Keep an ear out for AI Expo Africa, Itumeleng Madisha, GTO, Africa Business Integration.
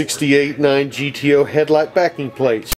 68.9 GTO headlight backing plates.